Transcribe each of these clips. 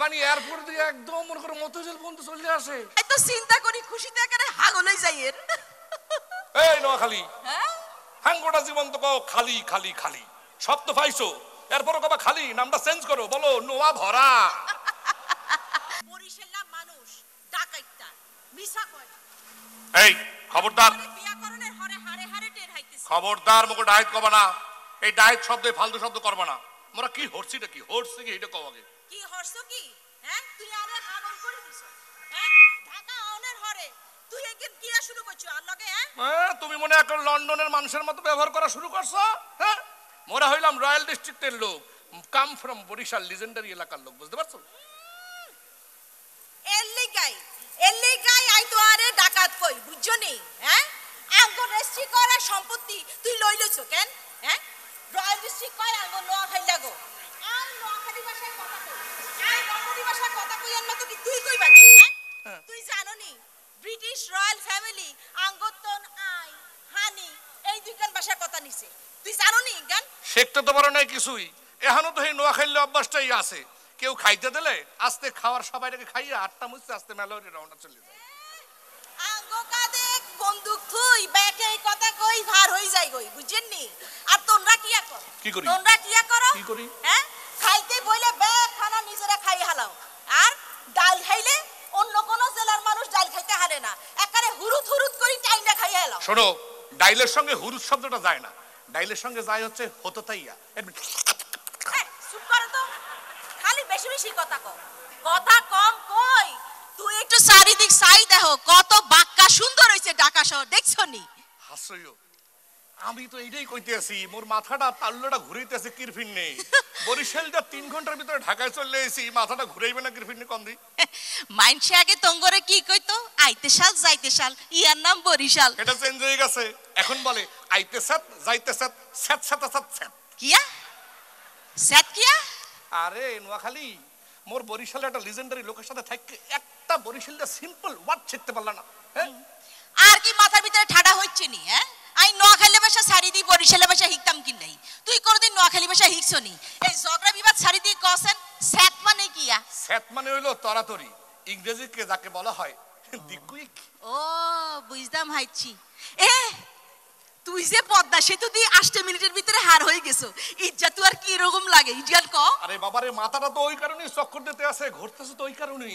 মানে এয়ারপোর্ট দিয়ে একদম মনে করে মতজল বন্ধু চলে আসে। এত চিন্তা করি খুশিতে একেবারে হাগলেই যাইয়েন। এই নোয়াখালী, হ্যাঁ হাঙ্গোটা জীবন তো কও খালি খালি খালি সব তো পাইছো, এরপরও কবা খালি, নামটা চেঞ্জ করো, বলো নোয়া ভরা। বরিশালা মানুষ ডাকাইতা মিছা কয়। এই খবরদার, বিয়াকরণের হরে হারে হারে টের হাইতেছে। খবরদার মুখ ডাইট করবা না, এই ডাইট শব্দে ফালতু শব্দ করবা না। মোরা কি হরছি নাকি হরছি কি এটা কও আগে। কি হরছো কি? হ্যাঁ তুই আরে হাগল করে দিছ। হ্যাঁ ঢাকা অনের হরে তুই একদিন কিরা শুরু করছো আর লগে? হ্যাঁ তুমি মনে এখন লন্ডনের মানুষের মতো ব্যবহার করা শুরু করছো। হ্যাঁ মোরা হইলাম রয়্যাল ডিস্ট্রিক্টের লোক, কাম ফ্রম বরিশাল লিজেন্ডারি এলাকার লোক, বুঝতে পারছো? এল্লি গাই আই তো আরে ডাকাত কই বুঝছনি? হ্যাঁ আমগো রেস্ট্রি করা সম্পত্তি তুই লইলছ কেন? হ্যাঁ রয়্যাল ডিস্ট্রিক্ট কই আমগো নোয়াখালী লাগো। আর নোয়াখালী ভাষায় কথা কই, আর বঙ্গলি ভাষায় কথা কই এর মতো কি তুই কই বানি? হ্যাঁ তুই জানোনি ব্রিটিশ রয়্যাল ফ্যামিলি আঙ্গতন আই হানি এই দুইখান ভাষা কথা নিছে, তুই জানোনি? গান শিখতে তো পারো না কিছুই, এখনো তো এই নোয়াখালী অভ্যাসটাই আছে। কেউ খাইতে দিলে আস্তে খাওয়ার সবাইটাকে খাইয়া আটটা মুছতে আস্তে মেলাওরে রওনা চলে যায়। আঙ্গো কাদে বন্দুক থুই ব্যাকে কথা কই ভার হই যায় কই বুঝেননি? আর তোমরা কিয়া কর কি করি? তোমরা কিয়া করো কি করি? হ্যাঁ খাইতে বইলে ব্যাগ খানা নিজেরা খাই হালাও, আর ডাল খাইলে অন্য কোন জেলার মানুষ ডাল খাইতে হারে না, একারে হুরুত হুরুত করি টাইনা খাই হালাও। শোনো ডাইলের সঙ্গে হুরুত শব্দটা যায় না, ডাইলের সঙ্গে যায় হচ্ছে হততাইয়া। চুপ করো তো, খালি বেশি বেশি কথা কও, কথা কম কই। তুই একটু চারিদিক চাই দেখো কত বাক্কা সুন্দর হইছে ঢাকা শহর, দেখছনি? হাসিও আমি তো এইটাই কইতেছি, মোর মাথাটা তাল্লোটা ঘুরাইতেছে কিরফিন নেই। বরিশালটা ৩ ঘন্টার ভিতরে ঢাকায় চলে এসেছি, মাথাটা ঘুরাইবে না কিরফিন নেই? কম দি মাইনছে আগে তঙ্গরে কি কইতো? আইতে সাল যাইতে সাল, ইয়ার নাম বরিশাল। এটা চেঞ্জ হয়ে গেছে, এখন বলে আইতে সাত যাইতে সাত সাত সাত সাত সাত কিয়া সাত কিয়া। আরে নোয়াখালী মোর বরিশালে একটা লিজেন্ডারি লোকের সাথে থাকি একটা বরিশালটা সিম্পল ওয়ার্ড শিখতে পারলাম না। হ্যাঁ আর কি মাথার ভিতরে ঠাডা হচ্ছে নি? হ্যাঁ আই নোয়াখালী ভাষা ছাড়ি দি বরিশালের ভাষা শিখতাম কি নাই? তুই কোনদিন নোয়াখালী ভাষা শিখছনি? এই জগরা বিবাদ ছাড়ি দি কছেন সেট মানে কিয়া? সেট মানে হইলো তরাতরি, ইংরেজিতে যাকে বলা হয় দি কুইক। ও বুঝদাম হাইছি। এ তুই যে পদ্মা সেতু দি 8 মিনিটের ভিতরে হার হই গেছো, ইজ্জত তো আর কি রকম লাগে ইজ্জত ক? আরে বাবারে মাথাটা তো ওই কারণে চক্কর দিতে আছে, ঘুরতেছে তো ওই কারণে।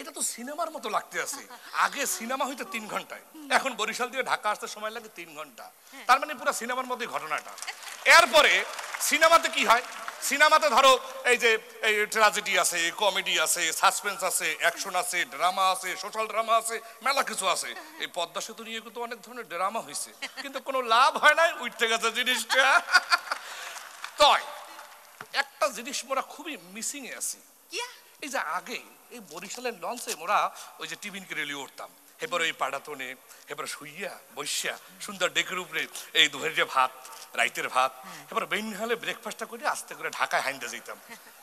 এটা তো সিনেমার মতো লাগতে আছে, আগে সিনেমা হইতো 3 ঘন্টায়, এখন বরিশাল দিয়ে ঢাকা আসতে সময় লাগে 3 ঘন্টা। তার মানে পুরো সিনেমার মতোই ঘটনাটা। এরপরে সিনেমাতে কি হয়? সিনেমাতে ধরো এই যে এই ট্র্যাজেডি আছে, কমেডি আছে, সাসপেন্স আছে, অ্যাকশন আছে, ড্রামা আছে, সোশ্যাল ড্রামা আছে, মেলা কিছু আছে। এই পদ্মা সেতু নিয়ে কিন্তু অনেক ধরনের ড্রামা হয়েছে, কিন্তু কোনো লাভ হয় নাই, উঠতে গেছে জিনিসটা। তাই একটা জিনিস মোরা খুবই মিসিং এ আছি। এই যে আগে এই বরিশালের লঞ্চে মোরা ওই যে টিফিন রেলি উঠতাম, এবার ওই পাড়াতনে এবার শুইয়া বৈশা সুন্দর ডেকের উপরে এই দুপুরের ভাত রাইতের ভাত এবার বেনহালে ব্রেকফাস্টটা করে আস্তে করে ঢাকায় হাইন্দা যাইতাম।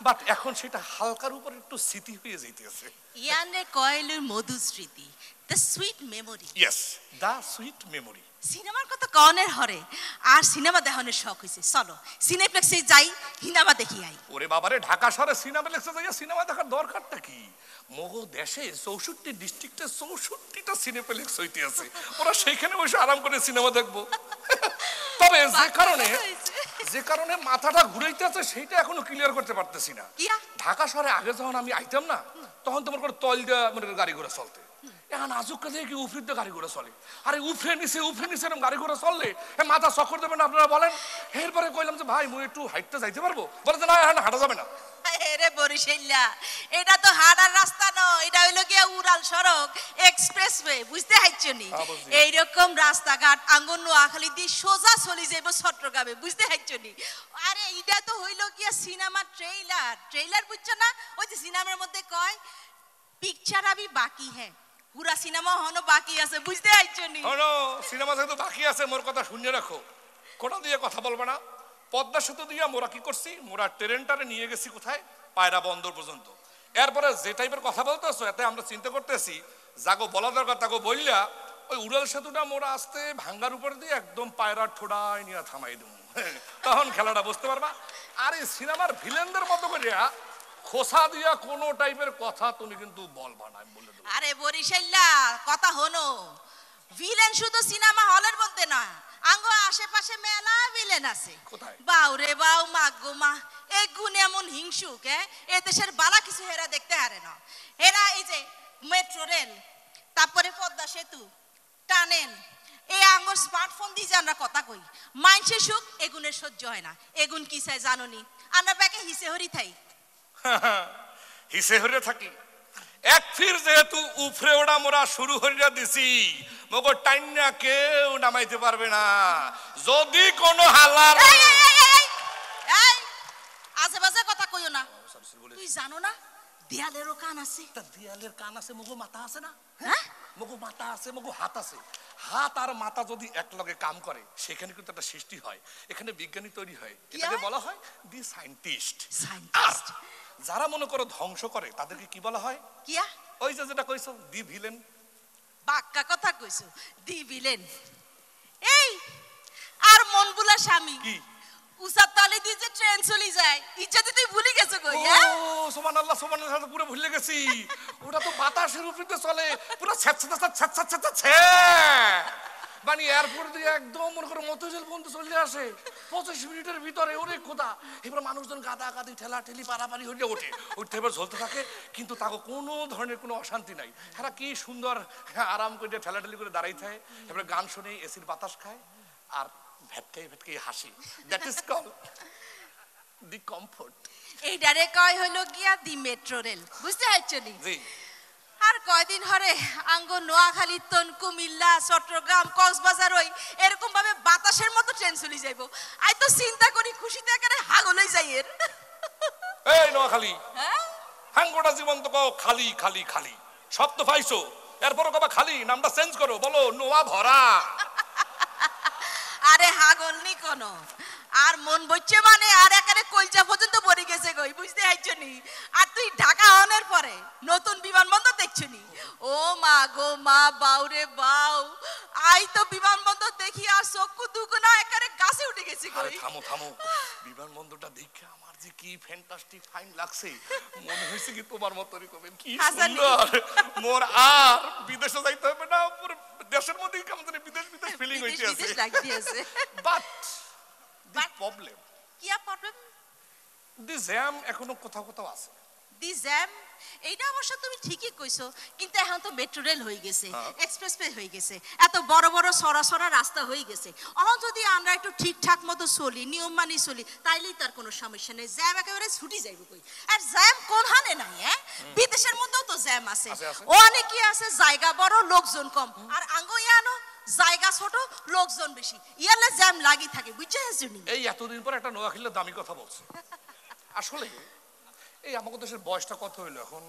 বাট এখন সেটা হালকার উপর একটু স্মৃতি হয়ে যাইতেছে। ইয়ানে কয়েলের মধু স্মৃতি, the sweet memory. Yes the sweet memory. সিনেমার কথা কনের হরে আর সিনেমা দেখানোর শখ হয়েছে, চলো সিনেপ্লেক্সে যাই সিনেমা দেখি আই। ওরে বাবারে ঢাকা শহরে সিনেপ্লেক্সে যাইয়া সিনেমা দেখার দরকারটা কি? মগো দেশে 64 ডিস্ট্রিক্টে 64টা সিনেপ্লেক্স হইতে আছে, ওরা সেখানে বসে আরাম করে সিনেমা দেখবো। তবে যে কারণে মাথাটা ঘুরাইতেছে সেটা এখনো ক্লিয়ার করতে পারতেছি না। ঢাকা শহরে আগে যখন আমি আইতাম না তখন তোমার কোনো তল দেওয়া মানে গাড়ি ঘোড়া চলতে, এখন আজুক কাছে কি উফরিতে গাড়ি ঘোড়া চলে। আরে উফরে নিচে এরকম গাড়ি ঘোড়া চললে মাথা চক্কর দেবে না আপনারা বলেন? এরপরে কইলাম যে ভাই মুই একটু হাইটতে যাইতে পারবো, বলে যে না এখন হাঁটা যাবে না। আরে বরিশাল্লা এটা তো হাঁটার রাস্তা নয়, এটা হইলো গিয়া উড়াল সড়ক, এক্সপ্রেসওয়ে, বুঝতে হাইছনি? এইরকম রাস্তাঘাট আঙ্গন নোয়াখালী দিয়ে সোজা চলে যাইবো চট্টগ্রামে, বুঝতে হাইছনি? আরে এটা তো হইলো গিয়া সিনেমা ট্রেইলার বুঝছো না? ওই যে সিনেমার মধ্যে কয় পিকচার আবি বাকি হ্যাঁ, পুরা সিনেমা হনো বাকি আছে, বুঝতে হাইছনি? হনো সিনেমা যেহেতু বাকি আছে মোর কথা শুনে রাখো, কোন দিয়ে কথা বলবা না। পদ্মা সেতু দিয়া মোরা কি করছি? মোরা ট্রেনটারে নিয়ে গেছি কোথায়? পায়রা বন্দর পর্যন্ত। এরপরে যে টাইপের কথা বলতেছো এতে আমরা চিন্তা করতেছি যাগো বলা দরকার তাগো বললা ওই উড়াল সেতুটা মোরা আস্তে ভাঙ্গার উপর দিয়ে একদম পায়রা ঠোঁড়ায় নিয়ে থামাই দেবো। তখন খেলাটা বুঝতে পারবা। আর এই সিনেমার ভিলেনদের মতো করে খোসা দিয়া কোন টাইপের কথা তুমি কিন্তু বলবা না, আমি বলে দেব। আরে বরিশাল্লা কথা হলো, ভিলেন শুধু সিনেমা হলের মধ্যে না, আঙ্গো আশেপাশে মেলা ভিলেন আছে। কোথায় বাউরে বাউ মাগো মা, এই গুণ এমন হিংসুক এ দেশের বালা কিছু হেরা দেখতে হারে না। এরা এই যে মেট্রো রেল, তারপরে পদ্মা সেতু, টানেন, এই আঙ্গোর স্মার্টফোন দিয়ে যে আমরা কথা কই, মানুষের সুখ এগুণের সহ্য হয় না। এগুণ কি চাই জানো নি? আমরা ব্যাগে হিসে হরি থাই, হিসে হরে থাকি। এক ফির যেহেতু উফরে ওড়া মোরা শুরু হইয়া দিছি, মগর টাইনা কেউ নামাইতে পারবে না। যদি কোনো হালার আশেপাশে কথা কইও না। তুই জানো না দেয়ালেরও কান আছে? তা দেয়ালের কান আছে, মগো মাথা আছে না? হ্যাঁ, মগো মাথা আছে, মগো হাত আছে। হাত আর মাথা যদি একলগে কাম করে, সেখানে কিন্তু একটা সৃষ্টি হয়, এখানে বিজ্ঞানী তৈরি হয়, এটাকে বলা হয় দি সায়েন্টিস্ট। যারা মনে করো ধ্বংস করে তাদেরকে কি বলা হয়? কিয়া ওই যে যেটা কইছো দি ভিলেন, বাক্কা কথা কইছো দি ভিলেন। এই আর মনবুলা স্বামী কি উসাতালি দি যে ট্রেন চলে যায়, ইজ্জতই তুই ভুলে গেছো কই? ও সুবহানাল্লাহ সুবহানাল্লাহ, পুরো ভুলে গেছি। ওটা তো বাতাসের উপরে চলে, পুরো ছটছট ছটছট ছটছট ছে বানি। এয়ারপোর্ট দিয়ে একদম মনে করো মতজল বন্ধ চলে আসে 25 মিনিটের ভিতরে। ওরে খোদা, এবার মানুষজন গাদা গাদি ঠেলা ঠেলি পারাপারি হয়ে ওঠে, উঠতে এবার ঝলতে থাকে, কিন্তু তাকে কোনো ধরনের কোনো অশান্তি নাই। হ্যাঁ, কি সুন্দর আরাম করে ঠেলা ঠেলি করে দাঁড়াই থাকে, এবার গান শুনে এসির বাতাস খায় আর ভেটকাই ভেটকাই হাসি। That is call the comfort. এই ডারে কয় হলো গিয়া দি মেট্রো রেল, বুঝতে পারছনি? জি। আর কয়দিন হরে আঙ্গো নোয়াখালী, কুমিল্লা, চট্টগ্রাম, কক্সবাজার ওই এরকম ভাবে বাতাসের মতো ট্রেন চলে যাইবো। আই তো চিন্তা করি খুশিতে একেবারে হাগল হয়ে যাই। এর এই নোয়াখালী হ্যাঁ হাঙ্গোটা জীবন তো কও খালি খালি খালি শব্দ পাইছো, এরপরও কবা খালি, নামটা চেঞ্জ করো, বলো নোয়া ভরা। আরে হাগল নি কোন আর মন বইছে মানে আর একারে কলজা পর্যন্ত পড়ে গেছে কই, বুঝতে আইছনি? আর তুই ঢাকা হওয়ার পরে নতুন বিমানবন্দর দেখছনি? ও মা গো মা, বাউরে বাউ, আই তো বিমানবন্দর দেখি আর চক্ষু দুগুনা একারে গাছে উঠে গেছে কই। আরে থামো থামো, বিমানবন্দরটা দেখে আমার যে কি ফ্যান্টাস্টিক ফাইন লাগছে, মনে হইছে কি তোমার মতই কবেন কি সুন্দর। মোর আর বিদেশে যাইতে হবে না, পুরো দেশের মধ্যেই কেমন জানি বিদেশ বিদেশ ফিলিং হইছে। But the problem kya problem this jam ekono kotha kotha ache this jam eita obosho tumi thiki koicho kintu ekhon to metro rail hoye geche, expressway hoye geche, eto boro boro sora sora rasta hoye geche, amon jodi amra ekটু thik thak moto choli, niyom mani choli, tailei tar kono samasya nei, jam ekebare chuti jaibo koi? Ar jam kon hane nai, bidesher moddeo to jam ache, oneki ache jayga boro lokjon kom, ar ango yano জায়গা ছোট লোকজন বেশি, ইয়ালে jam লাগি থাকে, বুঝছিস? এই এতদিন পর একটা নোয়াখালীর দামি কথা বলছে। আসলে এই আমাদের দেশের বয়সটা কত হইলো এখন?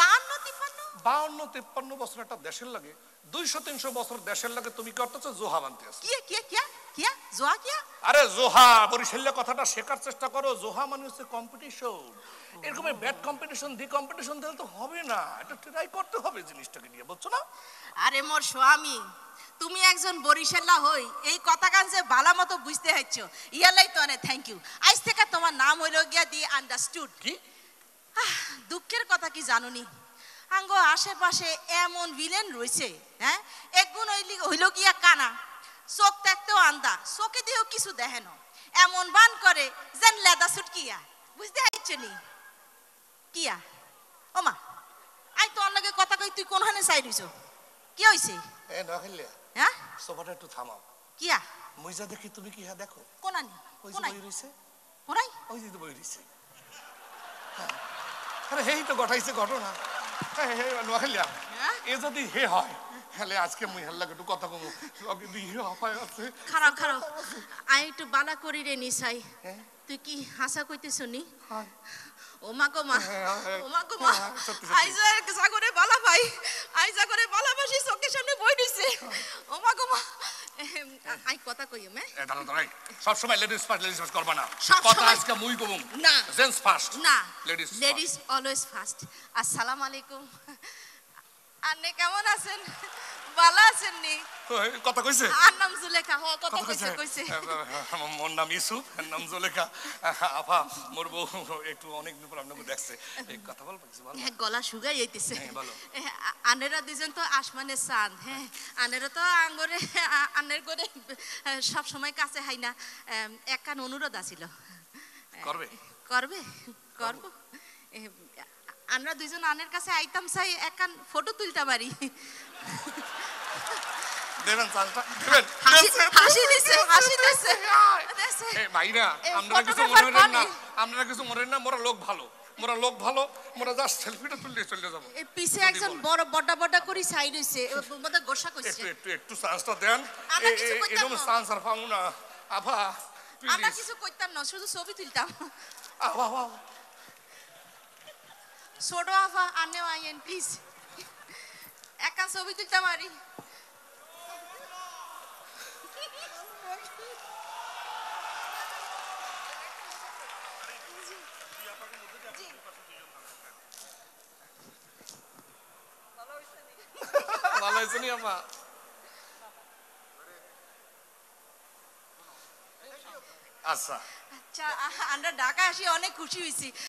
52-53 বছর একটা দেশের লাগে, 200-300 বছর দেশের লাগে। তুমি করতেছো জোহা মানতে আছো? কি কি কি কি জোহা কি? আরে জোহা বরিশালের কথাটা শেখার চেষ্টা করো। জোহা মানে হচ্ছে কম্পিটিশন। এরকম ব্যাড কম্পিটিশন দি কম্পিটিশন দিলে তো হবে না, এটা ট্রাই করতে হবে জিনিসটাকে নিয়ে, বুঝছো না? আরে মোর স্বামী, তুমি একজন বরিশাল্লা হই এই কথা কান যে ভালো মতো বুঝতে হইছো, ইয়ালাই তো অনেক থ্যাংক ইউ। আজ থেকে তোমার নাম হইলো গিয়া দি আন্ডারস্টুড। কি দুঃখের কথা কি জানোনি? আঙ্গো আশেপাশে এমন ভিলেন রয়েছে, হ্যাঁ একগুণ হইল গিয়া কানা, চোখ দেখতেও আন্দা, চোখে দিয়েও কিছু দেখে না, এমন বান করে যেন লেদা সুট কিয়া, বুঝতে পারছনি? কিয়া ওমা, আই তো অন্য কথা কই, তুই কোনখানে চাই রইছো? কি হইছে? এ নহিলে হ্যাঁ সোফাটা একটু থামাও। কিয়া মুইজা দেখি তুমি কি হ্যাঁ দেখো কোনানি? ওই যে বই রইছে, ওরাই ওই যে বই রইছে। আরে হেই তো ঘটাইছে ঘটনা। আসসালামু আলাইকুম, আপনি কেমন আছেন? ভালো আছেননি? কথা কইছে আর নাম জুলেখা। হ্যাঁ কথা কইছে কইছে। আমার নাম ইউসুফ, নাম জুলেখা। আপা মোর বউ একটু অনেক দিন পর আপনাকে দেখছে, কথা বল কিছু বল। হ্যাঁ গলা শুকাই যাইতেছে। হ্যাঁ বলো। আনেরা দিবেন তো আসমানের চাঁদ। হ্যাঁ আনেরা তো আঙ্গরে আনের করে সব সময় কাছে হাই না, এক কান অনুরোধ আছিল। করবে করবে করব। আমরা দুইজন আনের কাছে আইতাম চাই এক কান ফটো তুলতে পারি। আপনারা কিছু মনে না, মোরা লোক ভালো, মোরা লোক ভালো, মোরা জাস্ট সেলফিটা তুললে চলে যাবো। পিছে একজন বড় বড় বড় করে সাইড হইছে, মধ্যে গোসা কইছে। একটু একটু চান্সটা দেন, এরকম চান্স আর পাবো না আফা। আমরা কিছু করতাম না, শুধু ছবি তুলতাম। আবা আবা ছোটো আফা আনেও আইন প্লিজ, একা ছবি তুলতাম। আরি আচ্ছা আচ্ছা আমরা ঢাকা আসি অনেক খুশি হয়েছি।